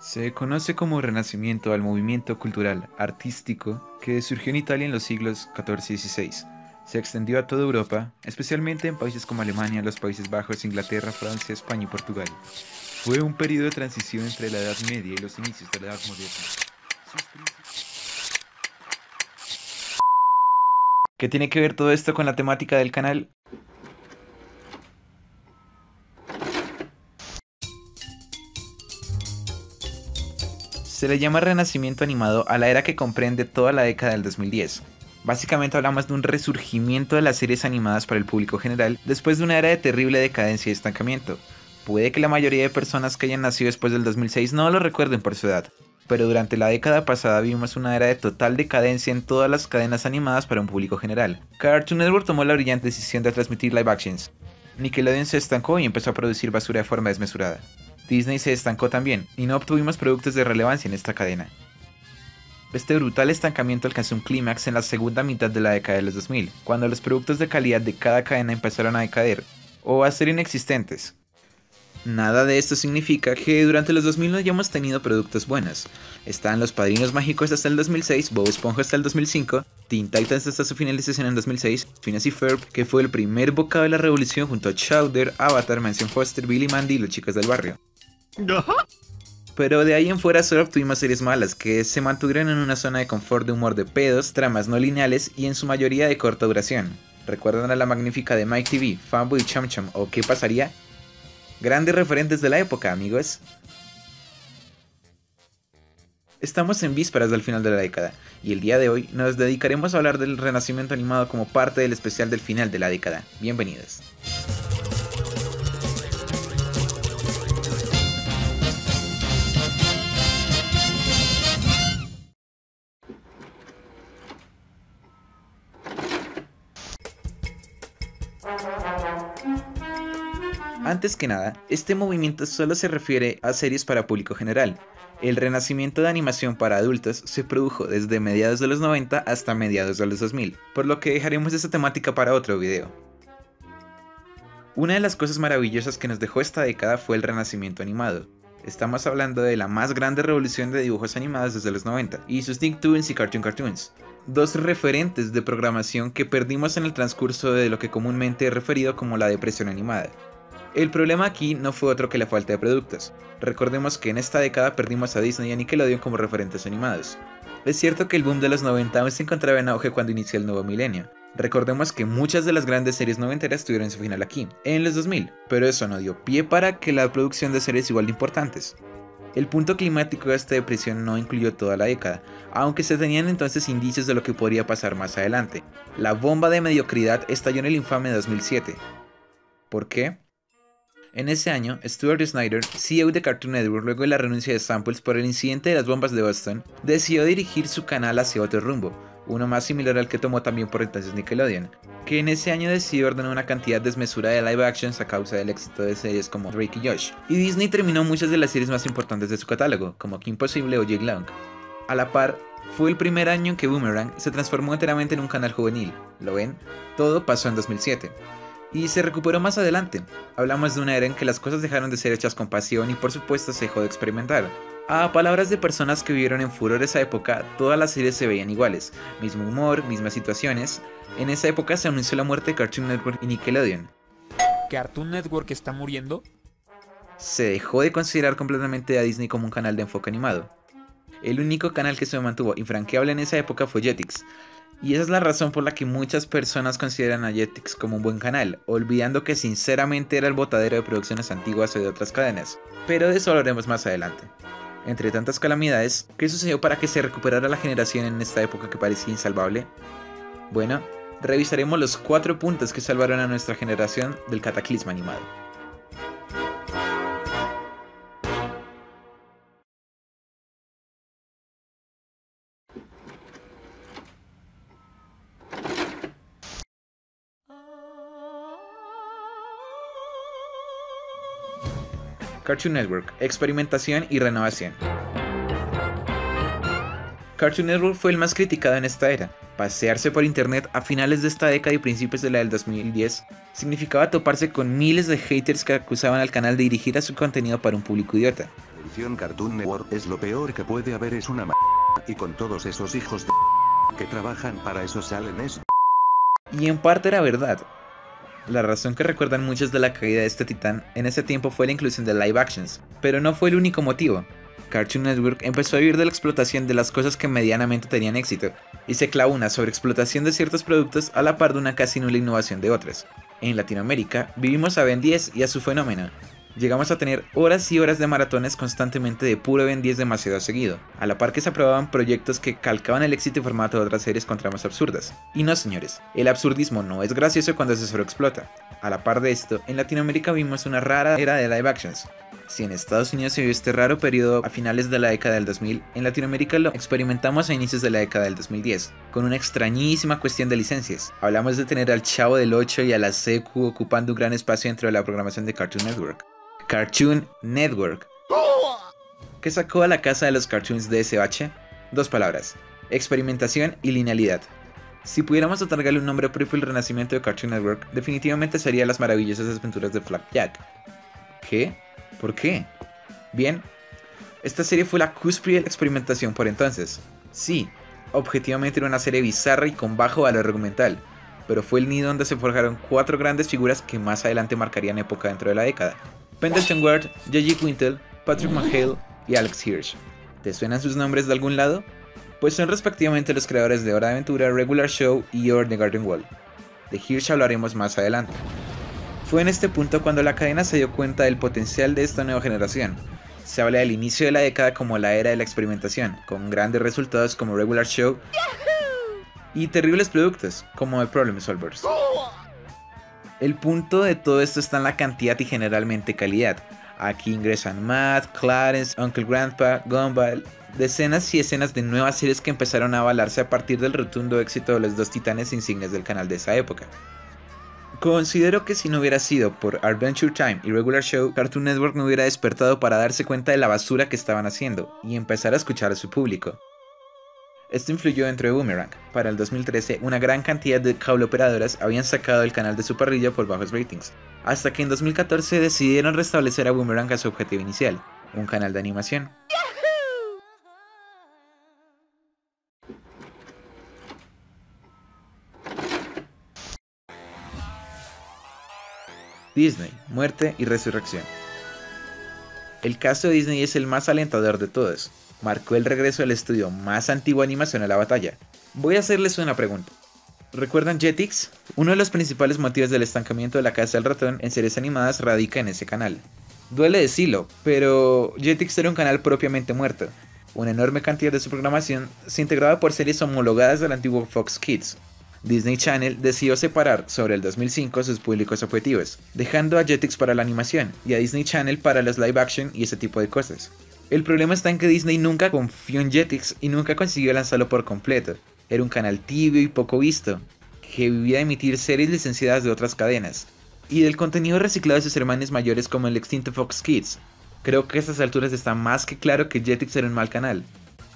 Se conoce como Renacimiento al movimiento cultural artístico que surgió en Italia en los siglos XIV y XVI. Se extendió a toda Europa, especialmente en países como Alemania, los Países Bajos, Inglaterra, Francia, España y Portugal. Fue un periodo de transición entre la Edad Media y los inicios de la Edad Moderna. ¿Qué tiene que ver todo esto con la temática del canal? Se le llama Renacimiento animado a la era que comprende toda la década del 2010. Básicamente hablamos de un resurgimiento de las series animadas para el público general después de una era de terrible decadencia y estancamiento. Puede que la mayoría de personas que hayan nacido después del 2006 no lo recuerden por su edad, pero durante la década pasada vimos una era de total decadencia en todas las cadenas animadas para un público general. Cartoon Network tomó la brillante decisión de transmitir live actions. Nickelodeon se estancó y empezó a producir basura de forma desmesurada. Disney se estancó también, y no obtuvimos productos de relevancia en esta cadena. Este brutal estancamiento alcanzó un clímax en la segunda mitad de la década de los 2000, cuando los productos de calidad de cada cadena empezaron a decaer, o a ser inexistentes. Nada de esto significa que durante los 2000 no hayamos tenido productos buenos. Están Los Padrinos Mágicos hasta el 2006, Bob Esponja hasta el 2005, Teen Titans hasta su finalización en 2006, Phineas y Ferb, que fue el primer bocado de la revolución junto a Chowder, Avatar, Mansión Foster, Billy Mandy y Los Chicos del Barrio. Pero de ahí en fuera solo obtuvimos series malas que se mantuvieron en una zona de confort de humor de pedos, tramas no lineales y en su mayoría de corta duración. ¿Recuerdan a La Magnífica de Mike TV, Fanboy Cham Cham o ¿Qué pasaría? Grandes referentes de la época, amigos. Estamos en vísperas del final de la década, y el día de hoy nos dedicaremos a hablar del Renacimiento animado como parte del especial del final de la década. Bienvenidos. Antes que nada, este movimiento solo se refiere a series para público general. El renacimiento de animación para adultos se produjo desde mediados de los 90 hasta mediados de los 2000, por lo que dejaremos esta temática para otro video. Una de las cosas maravillosas que nos dejó esta década fue el renacimiento animado. Estamos hablando de la más grande revolución de dibujos animados desde los 90 y sus Nicktoons y Cartoon Cartoons. Dos referentes de programación que perdimos en el transcurso de lo que comúnmente he referido como la depresión animada. El problema aquí no fue otro que la falta de productos. Recordemos que en esta década perdimos a Disney y a Nickelodeon como referentes animados. Es cierto que el boom de los 90 aún se encontraba en auge cuando inició el nuevo milenio. Recordemos que muchas de las grandes series noventeras tuvieron su final aquí, en los 2000, pero eso no dio pie para que la producción de series igual de importantes. El punto climático de esta depresión no incluyó toda la década, aunque se tenían entonces indicios de lo que podría pasar más adelante. La bomba de mediocridad estalló en el infame 2007. ¿Por qué? En ese año, Stuart Snyder, CEO de Cartoon Network luego de la renuncia de Samples por el incidente de las bombas de Boston, decidió dirigir su canal hacia otro rumbo, uno más similar al que tomó también por entonces Nickelodeon, que en ese año decidió ordenar una cantidad desmesurada de live actions a causa del éxito de series como Drake y Josh, y Disney terminó muchas de las series más importantes de su catálogo, como Kim Possible o Jake Long. A la par, fue el primer año en que Boomerang se transformó enteramente en un canal juvenil, ¿lo ven? Todo pasó en 2007. Y se recuperó más adelante. Hablamos de una era en que las cosas dejaron de ser hechas con pasión y por supuesto se dejó de experimentar. A palabras de personas que vivieron en furor esa época, todas las series se veían iguales, mismo humor, mismas situaciones. En esa época se anunció la muerte de Cartoon Network y Nickelodeon. ¿Cartoon Network está muriendo? Se dejó de considerar completamente a Disney como un canal de enfoque animado. El único canal que se mantuvo infranqueable en esa época fue Jetix. Y esa es la razón por la que muchas personas consideran a Jetix como un buen canal, olvidando que sinceramente era el botadero de producciones antiguas o de otras cadenas, pero de eso hablaremos más adelante. Entre tantas calamidades, ¿qué sucedió para que se recuperara la generación en esta época que parecía insalvable? Bueno, revisaremos los 4 puntos que salvaron a nuestra generación del cataclismo animado. Cartoon Network, experimentación y renovación. Cartoon Network fue el más criticado en esta era. Pasearse por internet a finales de esta década y principios de la del 2010 significaba toparse con miles de haters que acusaban al canal de dirigir a su contenido para un público idiota. televisión Cartoon Network es lo peor que puede haber, es una m******, y con todos esos hijos de que trabajan para eso salen eso. Y en parte era verdad. La razón que recuerdan muchos de la caída de este titán en ese tiempo fue la inclusión de live actions, pero no fue el único motivo. Cartoon Network empezó a vivir de la explotación de las cosas que medianamente tenían éxito, y se clavó una sobreexplotación de ciertos productos a la par de una casi nula innovación de otros. En Latinoamérica, vivimos a Ben 10 y a su fenómeno. Llegamos a tener horas y horas de maratones constantemente de puro Ben 10 demasiado seguido, a la par que se aprobaban proyectos que calcaban el éxito y formato de otras series con tramas absurdas. Y no señores, el absurdismo no es gracioso cuando se sobreexplota. A la par de esto, en Latinoamérica vimos una rara era de live actions. Si en Estados Unidos se vio este raro periodo a finales de la década del 2000, en Latinoamérica lo experimentamos a inicios de la década del 2010, con una extrañísima cuestión de licencias. Hablamos de tener al Chavo del 8 y a la CQ ocupando un gran espacio dentro de la programación de Cartoon Network. Cartoon Network, que sacó a la casa de los cartoons de SH, dos palabras: experimentación y linealidad. Si pudiéramos otorgarle un nombre propio al renacimiento de Cartoon Network, definitivamente sería Las Maravillosas Aventuras de Flapjack. ¿Qué? ¿Por qué? Bien, esta serie fue la cúspide de la experimentación por entonces. Sí, objetivamente era una serie bizarra y con bajo valor argumental, pero fue el nido donde se forjaron cuatro grandes figuras que más adelante marcarían época dentro de la década: Pendleton Ward, J.G. Quintel, Patrick McHale y Alex Hirsch. ¿Te suenan sus nombres de algún lado? Pues son respectivamente los creadores de Hora de Aventura, Regular Show y Over the Garden Wall. De Hirsch hablaremos más adelante. Fue en este punto cuando la cadena se dio cuenta del potencial de esta nueva generación. Se habla del inicio de la década como la era de la experimentación, con grandes resultados como Regular Show y terribles productos como The Problem Solvers. El punto de todo esto está en la cantidad y generalmente calidad. Aquí ingresan Matt, Clarence, Uncle Grandpa, Gumball, decenas y decenas de nuevas series que empezaron a avalarse a partir del rotundo éxito de los dos titanes insignes del canal de esa época. Considero que si no hubiera sido por Adventure Time y Regular Show, Cartoon Network no hubiera despertado para darse cuenta de la basura que estaban haciendo y empezar a escuchar a su público. Esto influyó dentro de Boomerang. Para el 2013, una gran cantidad de cableoperadoras habían sacado el canal de su parrilla por bajos ratings, hasta que en 2014 decidieron restablecer a Boomerang a su objetivo inicial, un canal de animación. Disney, muerte y resurrección. El caso de Disney es el más alentador de todos. Marcó el regreso del estudio más antiguo de animación a la batalla. Voy a hacerles una pregunta. ¿Recuerdan Jetix? Uno de los principales motivos del estancamiento de la Casa del Ratón en series animadas radica en ese canal. Duele decirlo, pero Jetix era un canal propiamente muerto. Una enorme cantidad de su programación se integraba por series homologadas del antiguo Fox Kids. Disney Channel decidió separar sobre el 2005 sus públicos objetivos, dejando a Jetix para la animación y a Disney Channel para los live action y ese tipo de cosas. El problema está en que Disney nunca confió en Jetix y nunca consiguió lanzarlo por completo. Era un canal tibio y poco visto, que vivía de emitir series licenciadas de otras cadenas, y del contenido reciclado de sus hermanos mayores como el extinto Fox Kids. Creo que a estas alturas está más que claro que Jetix era un mal canal.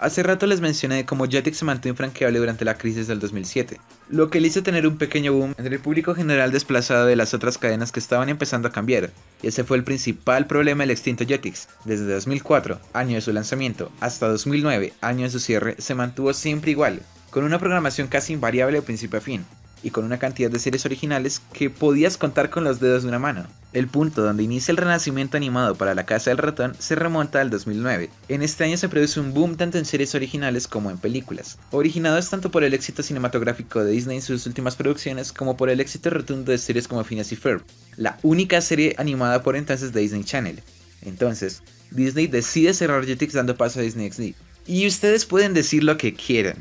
Hace rato les mencioné cómo Jetix se mantuvo infranqueable durante la crisis del 2007, lo que le hizo tener un pequeño boom entre el público general desplazado de las otras cadenas que estaban empezando a cambiar, y ese fue el principal problema del extinto Jetix. Desde 2004, año de su lanzamiento, hasta 2009, año de su cierre, se mantuvo siempre igual, con una programación casi invariable de principio a fin, y con una cantidad de series originales que podías contar con los dedos de una mano. El punto donde inicia el renacimiento animado para la Casa del Ratón se remonta al 2009. En este año se produce un boom tanto en series originales como en películas, originados tanto por el éxito cinematográfico de Disney en sus últimas producciones como por el éxito rotundo de series como Phineas y Ferb, la única serie animada por entonces de Disney Channel. Entonces, Disney decide cerrar Jetix dando paso a Disney XD. Y ustedes pueden decir lo que quieran,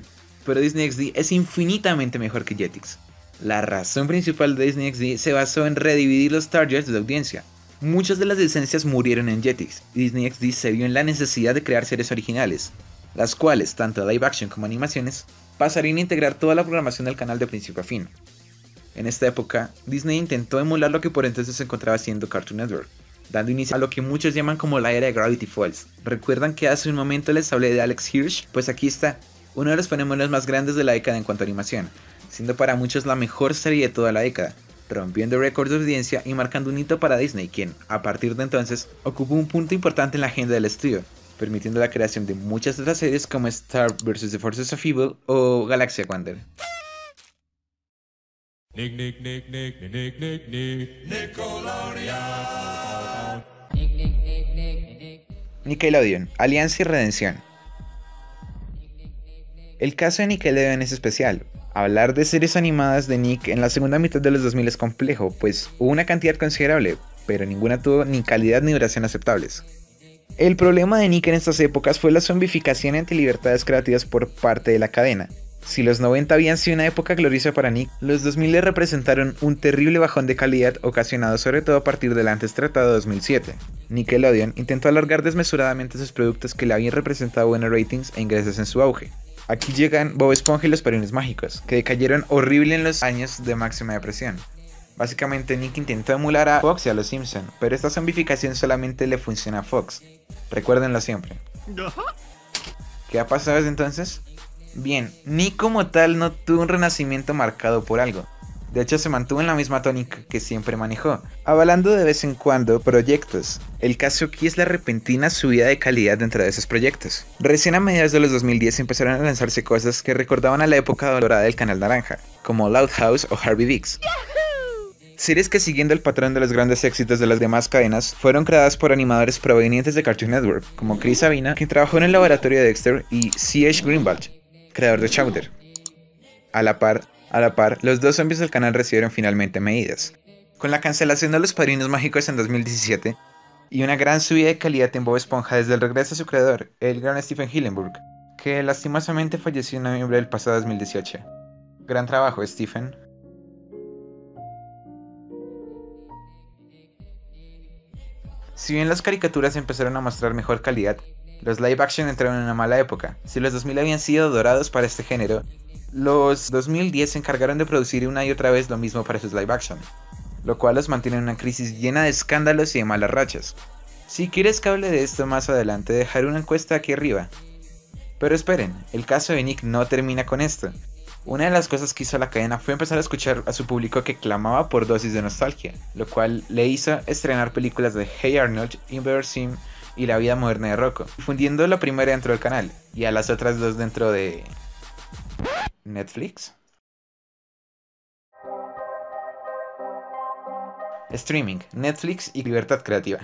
pero Disney XD es infinitamente mejor que Jetix. La razón principal de Disney XD se basó en redividir los targets de audiencia. Muchas de las licencias murieron en Jetix, y Disney XD se vio en la necesidad de crear series originales, las cuales, tanto live action como animaciones, pasarían a integrar toda la programación del canal de principio a fin. En esta época, Disney intentó emular lo que por entonces se encontraba haciendo Cartoon Network, dando inicio a lo que muchos llaman como la era de Gravity Falls. ¿Recuerdan que hace un momento les hablé de Alex Hirsch? Pues aquí está, uno de los fenómenos más grandes de la década en cuanto a animación, siendo para muchos la mejor serie de toda la década. rompiendo récords de audiencia y marcando un hito para Disney, quien, a partir de entonces, ocupó un punto importante en la agenda del estudio, permitiendo la creación de muchas de las series como Star vs. The Forces of Evil o Galaxy Wander. Nickelodeon, alianza y redención. El caso de Nickelodeon es especial. Hablar de series animadas de Nick en la segunda mitad de los 2000 es complejo, pues hubo una cantidad considerable, pero ninguna tuvo ni calidad ni duración aceptables. El problema de Nick en estas épocas fue la zombificación ante libertades creativas por parte de la cadena. Si los 90 habían sido una época gloriosa para Nick, los 2000 le representaron un terrible bajón de calidad ocasionado sobre todo a partir del antes tratado 2007. Nickelodeon intentó alargar desmesuradamente sus productos que le habían representado buenos ratings e ingresos en su auge. Aquí llegan Bob Esponja y los Padrinos Mágicos, que decayeron horrible en los años de máxima depresión. Básicamente Nick intentó emular a Fox y a los Simpson, pero esta zombificación solamente le funciona a Fox. Recuérdenlo siempre. ¿Qué ha pasado desde entonces? Bien, Nick como tal no tuvo un renacimiento marcado por algo. De hecho se mantuvo en la misma tónica que siempre manejó, avalando de vez en cuando proyectos. El caso aquí es la repentina subida de calidad dentro de esos proyectos. Recién a mediados de los 2010 empezaron a lanzarse cosas que recordaban a la época dorada del Canal Naranja, como Loud House o Harvey Dix. Series que, siguiendo el patrón de los grandes éxitos de las demás cadenas, fueron creadas por animadores provenientes de Cartoon Network, como Chris Savino, quien trabajó en el laboratorio de Dexter, y C.H. Greenwald, creador de Chowder. A la par, los dos zombies del canal recibieron finalmente medidas. Con la cancelación de los Padrinos Mágicos en 2017, y una gran subida de calidad en Bob Esponja desde el regreso de su creador, el gran Stephen Hillenburg, que lastimosamente falleció en noviembre del pasado 2018. Gran trabajo, Stephen. Si bien las caricaturas empezaron a mostrar mejor calidad, los live action entraron en una mala época. Si los 2000 habían sido dorados para este género, los 2010 se encargaron de producir una y otra vez lo mismo para sus live action, lo cual los mantiene en una crisis llena de escándalos y de malas rachas. Si quieres que hable de esto más adelante, dejaré una encuesta aquí arriba. Pero esperen, el caso de Nick no termina con esto. Una de las cosas que hizo la cadena fue empezar a escuchar a su público que clamaba por dosis de nostalgia, lo cual le hizo estrenar películas de Hey Arnold, Invader Sim y La Vida Moderna de Rocco, fundiendo la primera dentro del canal y a las otras dos dentro de Netflix. Streaming, Netflix y libertad creativa.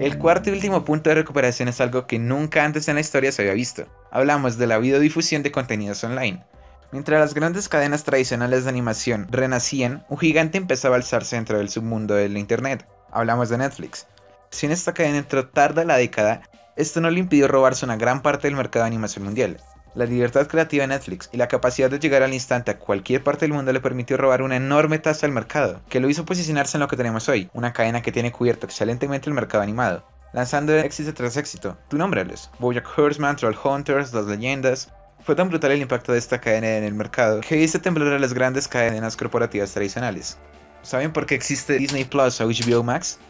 El cuarto y último punto de recuperación es algo que nunca antes en la historia se había visto. Hablamos de la videodifusión de contenidos online. Mientras las grandes cadenas tradicionales de animación renacían, un gigante empezaba a alzarse dentro del submundo del internet. Hablamos de Netflix. Si en esta cadena entró tarde a la década, esto no le impidió robarse una gran parte del mercado de animación mundial. La libertad creativa de Netflix y la capacidad de llegar al instante a cualquier parte del mundo le permitió robar una enorme tasa al mercado, que lo hizo posicionarse en lo que tenemos hoy, una cadena que tiene cubierto excelentemente el mercado animado, lanzando éxito tras éxito. Tú nómbralos: BoJack Horseman, Troll Hunters, Las Leyendas. Fue tan brutal el impacto de esta cadena en el mercado que hizo temblar a las grandes cadenas corporativas tradicionales. ¿Saben por qué existe Disney Plus o HBO Max?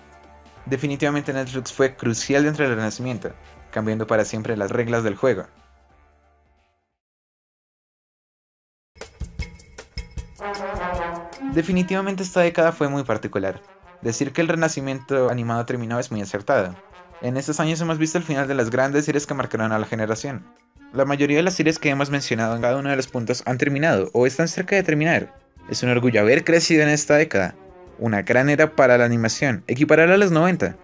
Definitivamente Netflix fue crucial dentro del renacimiento, cambiando para siempre las reglas del juego. Definitivamente esta década fue muy particular. Decir que el renacimiento animado terminó es muy acertado. En estos años hemos visto el final de las grandes series que marcaron a la generación. La mayoría de las series que hemos mencionado en cada uno de los puntos han terminado o están cerca de terminar. Es un orgullo haber crecido en esta década. Una gran era para la animación, equiparable a los 90.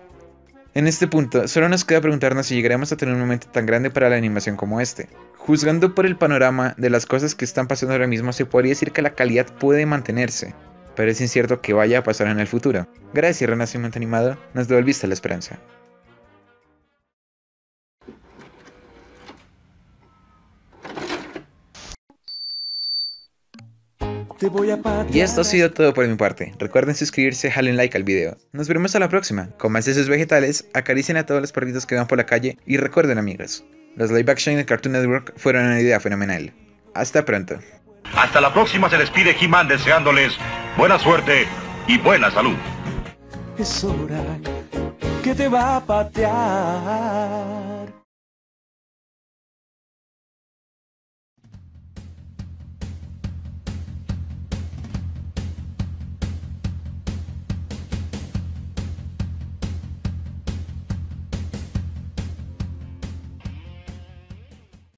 En este punto, solo nos queda preguntarnos si llegaremos a tener un momento tan grande para la animación como este. Juzgando por el panorama de las cosas que están pasando ahora mismo, se podría decir que la calidad puede mantenerse, pero es incierto que vaya a pasar en el futuro. Gracias, renacimiento animado, nos devolviste la esperanza. Y esto ha sido todo por mi parte. Recuerden suscribirse, jalen like al video. Nos veremos a la próxima. Cómanse sus vegetales, acaricien a todos los perritos que van por la calle y recuerden, amigos, los live action de Cartoon Network fueron una idea fenomenal. Hasta pronto. Hasta la próxima se les pide He-Man deseándoles buena suerte y buena salud. Es hora que te va a patear.